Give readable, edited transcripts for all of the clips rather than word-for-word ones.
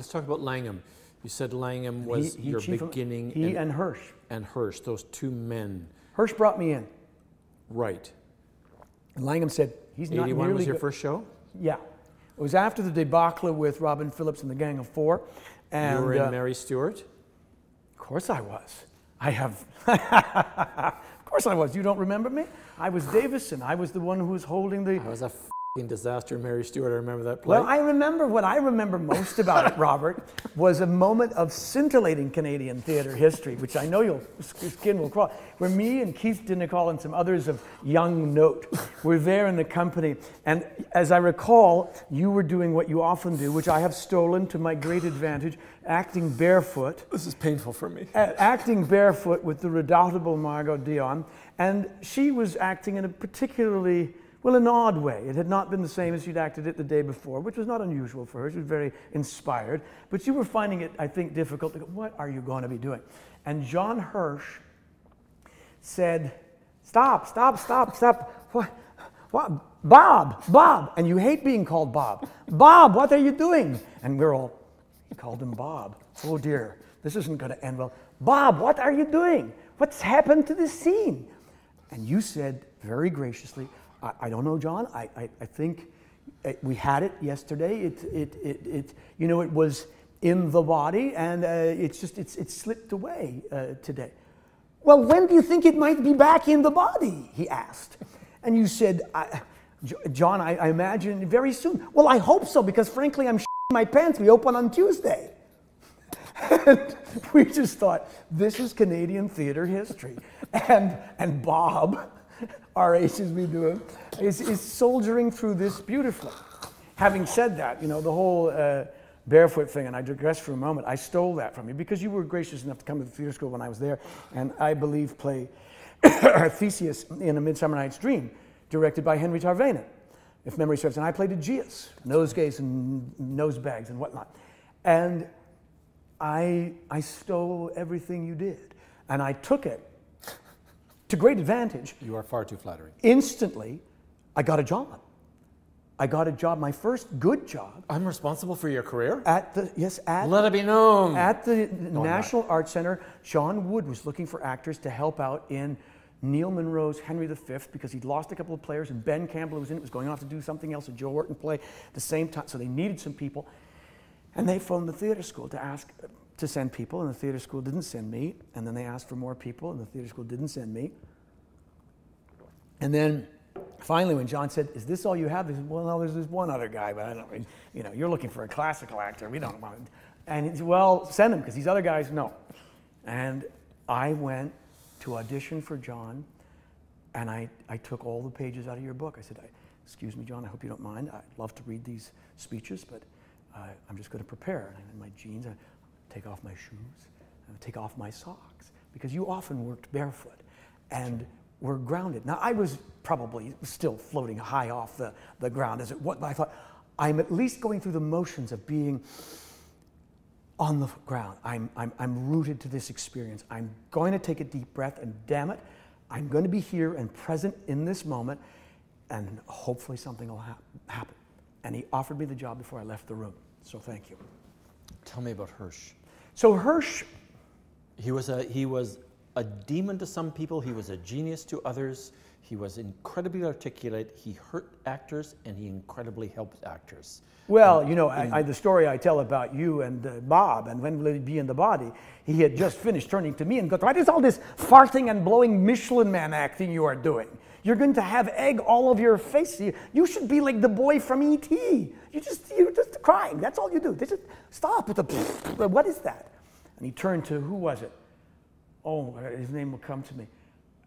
Let's talk about Langham. You said Langham was your beginning. He and Hirsch. And Hirsch, those two men. Hirsch brought me in. Right. And Langham said, he's not nearly good. 81 was your first show? Yeah. It was after the debacle with Robin Phillips and the Gang of Four. And you were in Mary Stewart? Of course I was. I have. Of course I was. You don't remember me? I was Davison. I was the one who was holding the... I was a f***ing disaster, Mary Stewart. I remember that play. Well, I remember what I remember most about it, Robert, was a moment of scintillating Canadian theater history, which I know your skin will crawl, where me and Keith DeNicol and some others of young note were there in the company. And as I recall, you were doing what you often do, which I have stolen to my great advantage, acting barefoot. This is painful for me. Acting barefoot with the redoubtable Margot Dion. And she was acting in a particularly... well, an odd way. It had not been the same as she'd acted it the day before, which was not unusual for her. She was very inspired. But you were finding it, I think, difficult to go, what are you going to be doing? And John Hirsch said, stop, stop, stop, stop. What? Bob, Bob. And you hate being called Bob. Bob, what are you doing? And we're all, he called him Bob. Oh dear, this isn't going to end well. Bob, what are you doing? What's happened to this scene? And you said very graciously, I don't know, John. I think we had it yesterday. You know, it was in the body, and it's just it slipped away today. Well, when do you think it might be back in the body? He asked, and you said, John, I imagine very soon. Well, I hope so, because frankly, I'm shitting my pants. We open on Tuesday. And we just thought, this is Canadian theater history, and Bob. R.H. as we do him, is soldiering through this beautifully. Having said that, you know, the whole barefoot thing, and I digress for a moment, I stole that from you because you were gracious enough to come to the theater school when I was there, and I believe play Theseus in A Midsummer Night's Dream, directed by Henry Tarvena, if memory serves, and I played Aegeus, nosegays and nosebags and whatnot. And I stole everything you did, and I took it to great advantage. You are far too flattering. Instantly, I got a job. I got a job, my first good job. I'm responsible for your career? At the, yes, at... let it be known. At the National Arts Center, Sean Wood was looking for actors to help out in Neil Monroe's Henry V, because he'd lost a couple of players, and Ben Campbell, who was in it, was going off to do something else, and Joe Horton play at the same time, so they needed some people. And they phoned the theater school to ask to send people, and the theater school didn't send me, and then they asked for more people, and the theater school didn't send me. And then finally, when John said, is this all you have? They said, well, no, there's this one other guy, but I don't, you know, you're looking for a classical actor, we don't want him. And he said, well, send him, because these other guys, no. And I went to audition for John, and I took all the pages out of your book. I said, excuse me, John, I hope you don't mind. I'd love to read these speeches, but I'm just going to prepare. And in my jeans, I take off my shoes, and take off my socks, because you often worked barefoot and were grounded. Now, I was probably still floating high off the ground as it was, but I thought, I'm at least going through the motions of being on the ground. I'm rooted to this experience. I'm going to take a deep breath, and damn it, I'm going to be here and present in this moment, and hopefully something will happen. And he offered me the job before I left the room, so thank you. Tell me about Hirsch. So Hirsch, he was a demon to some people. He was a genius to others. He was incredibly articulate. He hurt actors, and he incredibly helped actors. Well, you know, the story I tell about you and Bob, and when will he be in the body? He had just finished turning to me and goes, "What is all this farting and blowing Michelin Man acting you are doing? You're going to have egg all over your face. You should be like the boy from E.T. You're just crying. That's all you do. They just stop with the what is that?" And he turned to, who was it? Oh, his name will come to me.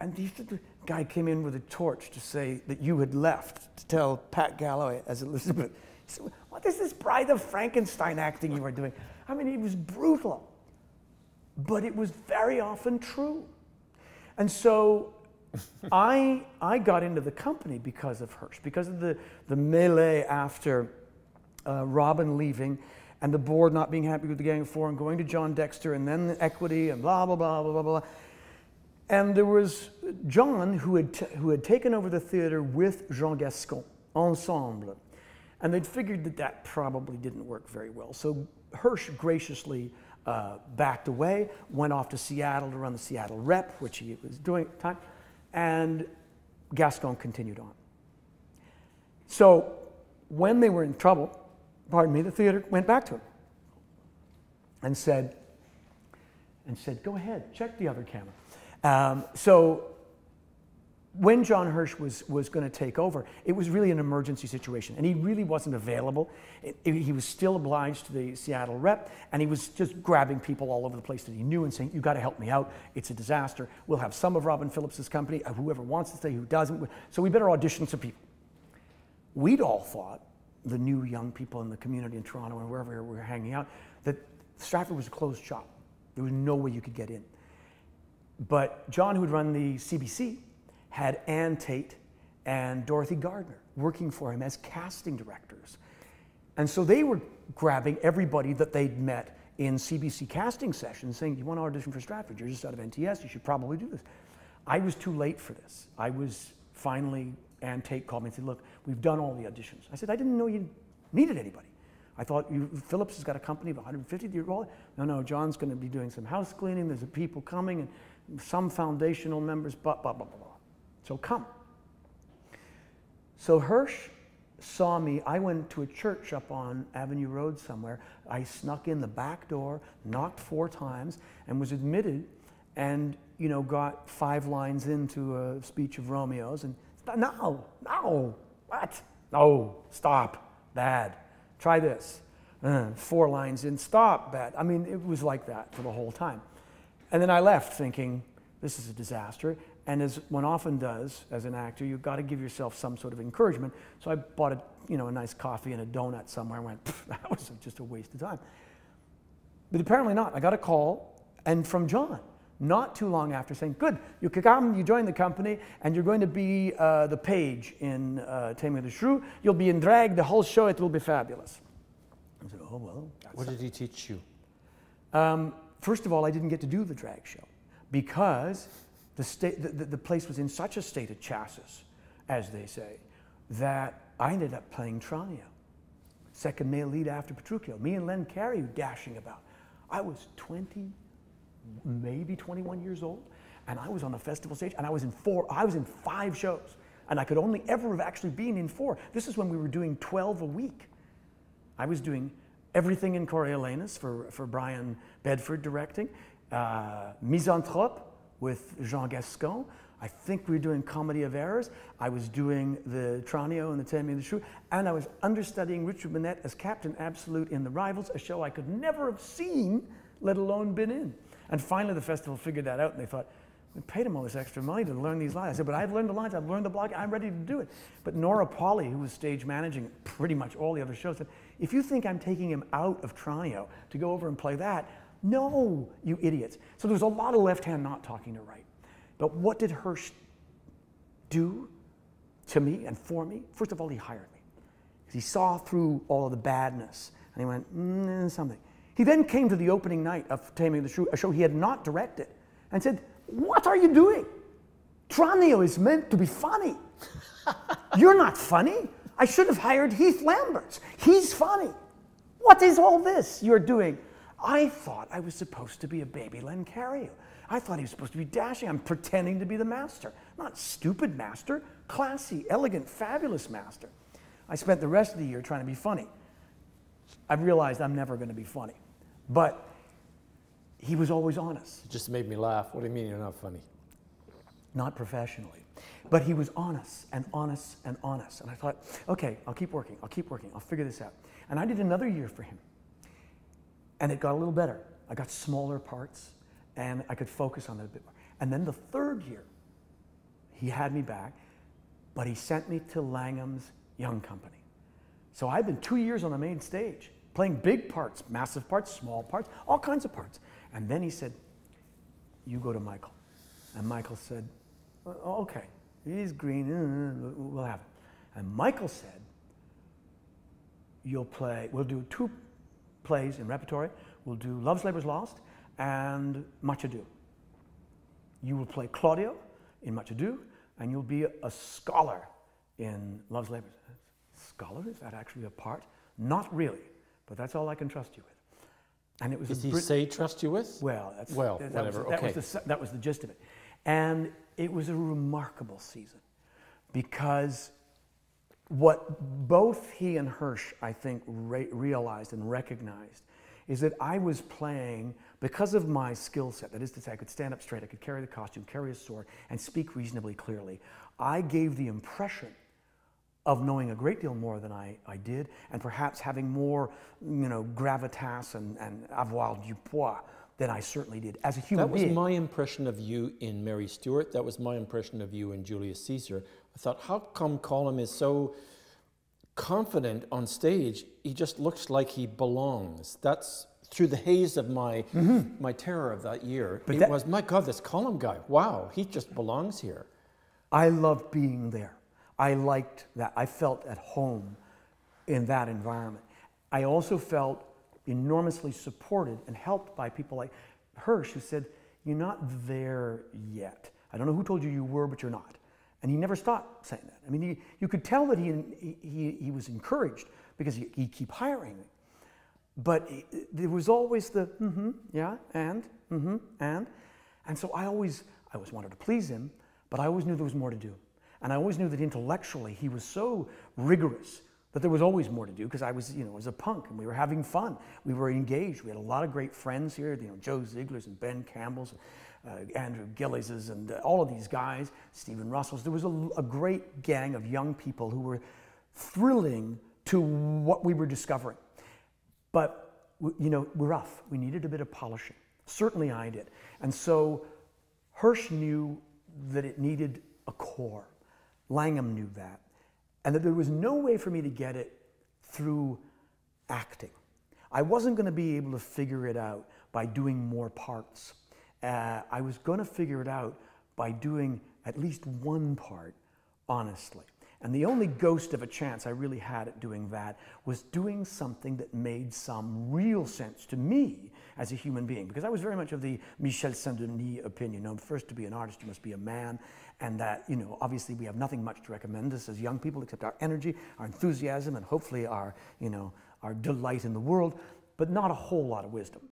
And the guy came in with a torch to say that you had left to tell Pat Galloway as Elizabeth. He said, what is this Bride of Frankenstein acting you are doing? I mean, it was brutal, but it was very often true. And so I got into the company because of Hirsch, because of the melee after Robin leaving and the board not being happy with the Gang of Four and going to John Dexter and then the equity and blah, blah, blah, blah, blah, blah. And there was John who had taken over the theater with Jean Gascon, ensemble. And they'd figured that probably didn't work very well. So Hirsch graciously backed away, went off to Seattle to run the Seattle Rep, which he was doing at the time, and Gascon continued on. So when they were in trouble, pardon me, the theater went back to him and said, go ahead, check the other camera. So when John Hirsch was going to take over, it was really an emergency situation, and he really wasn't available. He was still obliged to the Seattle Rep, and he was just grabbing people all over the place that he knew and saying, "You got to help me out. It's a disaster. We'll have some of Robin Phillips's company, whoever wants to stay, who doesn't. So we better audition some people." We'd all thought, the new young people in the community in Toronto and wherever we were hanging out, that Stratford was a closed shop. There was no way you could get in. But John, who'd run the CBC, had Ann Tate and Dorothy Gardner working for him as casting directors. And so they were grabbing everybody that they'd met in CBC casting sessions saying, "You want to audition for Stratford? You're just out of NTS. You should probably do this." I was too late for this. I was finally, Ann Tate called me and said, "Look, we've done all the auditions." I said, "I didn't know you needed anybody. I thought Phillips has got a company of 150. No, no, John's going to be doing some house cleaning. There's people coming and some foundational members, blah, blah, blah, blah. So come." So Hirsch saw me. I went to a church up on Avenue Road somewhere. I snuck in the back door, knocked 4 times, and was admitted, and you know, got 5 lines into a speech of Romeo's. And "No, no, what? No, stop, bad. Try this. 4 lines in, stop, bad." I mean, it was like that for the whole time. And then I left thinking, this is a disaster. And as one often does as an actor, you've got to give yourself some sort of encouragement. So I bought a, you know, a nice coffee and a donut somewhere and went, that was just a waste of time. But apparently not. I got a call, and from John, not too long after, saying, "Good, you come, you join the company, and you're going to be the page in Taming of the Shrew. You'll be in drag the whole show. It will be fabulous." I said, "Oh, well." What did he teach you? First of all, I didn't get to do the drag show because the place was in such a state of chassis, as they say, that I ended up playing Tranio, second male lead after Petruchio. Me and Len Carey dashing about. I was 20, maybe 21 years old, and I was on a festival stage, and I was in 5 shows, and I could only ever have actually been in 4. This is when we were doing 12 a week. I was doing everything in Coriolanus for Brian Bedford directing, Misanthrope with Jean Gascon. I think we were doing Comedy of Errors. I was doing the Tranio and the Taming of the Shrew, and I was understudying Richard Bennett as Captain Absolute in The Rivals, a show I could never have seen, let alone been in. And finally, the festival figured that out, and they thought, "We paid him all this extra money to learn these lines." I said, "But I've learned the lines, I've learned the blog, I'm ready to do it." But Nora Polly, who was stage managing pretty much all the other shows, said, "If you think I'm taking him out of Tranio to go over and play that, no, you idiots." So there was a lot of left hand not talking to right. But what did Hirsch do to me and for me? First of all, he hired me. He saw through all of the badness, and he went, something. He then came to the opening night of Taming of the Shrew, a show he had not directed, and said, "What are you doing? Tranio is meant to be funny. You're not funny. I should have hired Heath Lambert. He's funny. What is all this you're doing?" I thought I was supposed to be a baby Len Carey. I thought he was supposed to be dashing. I'm pretending to be the master. Not stupid master, classy, elegant, fabulous master. I spent the rest of the year trying to be funny. I've realized I'm never going to be funny. But he was always honest. It just made me laugh. What do you mean you're not funny? Not professionally. But he was honest and honest and honest. And I thought, okay, I'll keep working. I'll keep working. I'll figure this out. And I did another year for him. And it got a little better. I got smaller parts, and I could focus on it a bit more. And then the third year, he had me back, but he sent me to Langham's Young Company. So I've been 2 years on the main stage, playing big parts, massive parts, small parts, all kinds of parts. And then he said, "You go to Michael." And Michael said, "Okay, he's green, we'll have him." And Michael said, "We'll do 2 plays in repertory. We'll do Love's Labour's Lost and Much Ado. You will play Claudio in Much Ado, and you'll be a scholar in Love's Labour's." "Scholar? Is that actually a part?" "Not really, but that's all I can trust you with." And it was. Did he say trust you with? Well, that's, well, that, whatever. That was, okay. That was the gist of it, and it was a remarkable season because what both he and Hirsch, I think, realized and recognized is that I was playing because of my skill set. That is to say, I could stand up straight, I could carry the costume, carry a sword, and speak reasonably clearly. I gave the impression of knowing a great deal more than I did, and perhaps having more, you know, gravitas and avoir du poids than I certainly did as a human being. That was my impression of you in Mary Stewart. That was my impression of you in Julius Caesar. I thought, how come Colum is so confident on stage? He just looks like he belongs. That's through the haze of my my terror of that year. But it was, my God, this Colum guy, wow, he just belongs here. I loved being there. I liked that. I felt at home in that environment. I also felt enormously supported and helped by people like Hirsch, who said, you're not there yet. I don't know who told you you were, but you're not. And he never stopped saying that. I mean, you could tell that he was encouraged because he'd keep hiring me. But there was always the, yeah, and. And so I always wanted to please him, but I always knew there was more to do. And I always knew that intellectually he was so rigorous that there was always more to do because I was, you know, was a punk and we were having fun. We were engaged. We had a lot of great friends here, you know, Joe Ziegler's and Ben Campbell's, Andrew Gillies's and all of these guys, Stephen Russell's. There was a great gang of young people who were thrilling to what we were discovering. But, you know, we're rough. We needed a bit of polishing. Certainly I did. And so Hirsch knew that it needed a core. Langham knew that, and that there was no way for me to get it through acting. I wasn't going to be able to figure it out by doing more parts. I was going to figure it out by doing at least one part, honestly. And the only ghost of a chance I really had at doing that was doing something that made some real sense to me as a human being, because I was very much of the Michel Saint-Denis opinion. You know, first to be an artist, you must be a man, and that, you know, obviously we have nothing much to recommend us as young people except our energy, our enthusiasm, and hopefully our, you know, our delight in the world, but not a whole lot of wisdom.